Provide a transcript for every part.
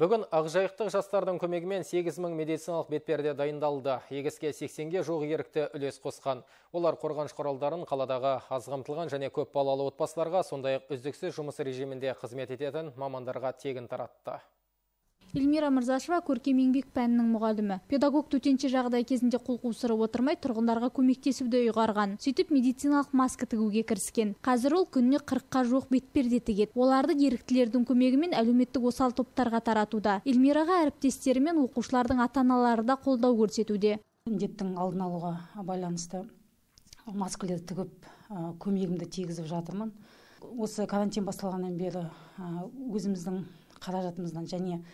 Бүгін ақжайықтық жастардың көмегімен 8000 медициналық бетперде дайындалды. Егіске 80-ге жоқ ерікті үлес қосқан. Олар қорғаныш құралдарын қаладағы аз қамтылған және көп балалы отбасыларға, сондай-ақ үздіксіз жұмыс режимінде қызмет ететін мамандарға тегін таратты. Эльмира Мирзашва Курки Менбек пәнінің мұғалімі. Педагог төтенше жағдай кезінде қол қусырып отырмай, тұрғындарға көмектесуді ұйғарған. Сөйтіп медициналық маска тігуге кіріскен. Қазір ол күніне 40-қа жуық бетперде тігеді. Оларды еріктілердің көмегімен әлеуметтік осал топтарға таратуда. Эльмираға әріптестері мен оқушылардың ата-аналары да қолдау көрсетуде. Індеттің алдын алуға байланысты маскаларды тігіп, көмегімді тигізіп жатырмын. Осы карантин басталғаннан бері өзіміздің қаражатымыздан және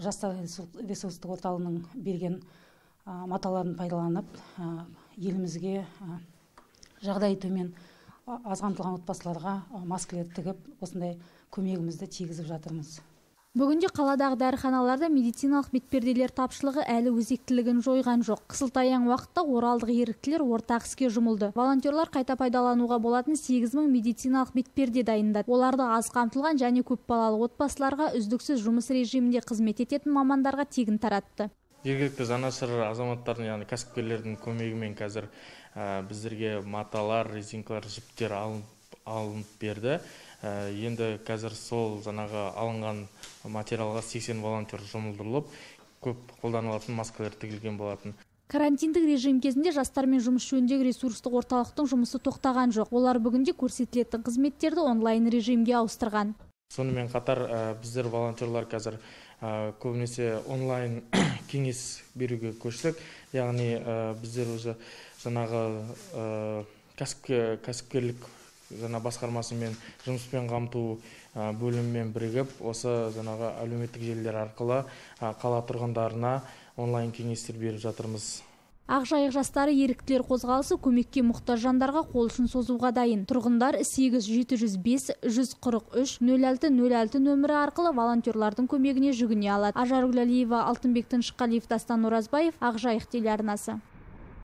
жастар ресурстық орталығының берген маталарын пайдаланып, елімізге жағдайы төмен аз қамтылған отбасыларға маскаларды тігіп осындай көмегімізді тигізіп жатырмыз. Бүгінде қаладағы дәріханаларда медициналық бетперделер тапшылығы әлі өзектілігін жойған жоқ. Қысылтаяң уақытта оралдық еріктілер ортақ іске жұмылды. Волонтерлар қайта пайдалануға болатын 8000 медициналық бетперде дайындады. Оларды аз қамтылған және көпбалалы отбасыларға үздіксіз жұмыс режимінде қызмет ететін мамандарға тегін таратты. Жергілікті жанашыр азаматтардың, яғни кәсіпкерлердің көмегімен қазір біздерге маталар, резинкалар, жіптер алынып берді. Енді қазір сол жаңағы алынған материалға 80 волонтер жұмылдырылып, көп қолданылатын маскалар тігілген болатын. Карантиндік режим кезінде жастармен жұмыс жөніндегі ресурстық орталықтың жұмысы тоқтаған жоқ. Олар бүгінде көрсетілетін қызметтерді онлайн режимге ауыстырған. Сонымен қатар біздер волонтерлар қазір көбінесе онлайн кеңес беруге көштік. Яғни біздер өзі жаңағы кәсіпкерлік басқармасымен жұмыспен қамту бөлімімен бірігіп, осы әлеуметтік желілер арқылы қала тұрғындарына онлайн кеңестер беріп жатырмыз. Ақжайық жастары еріктілер қозғалысы көмекке мұқтаж жандарға қол ұшын созуға дайын. Тұрғындар 8-705-143-06-06 нөмірі арқылы волонтерлардың көмегіне жүгіне алады. Ажар Гүлалиева, Алтынбек Тынышқалиев, Дастан Оразбаев, Ақжайық телеарнасы.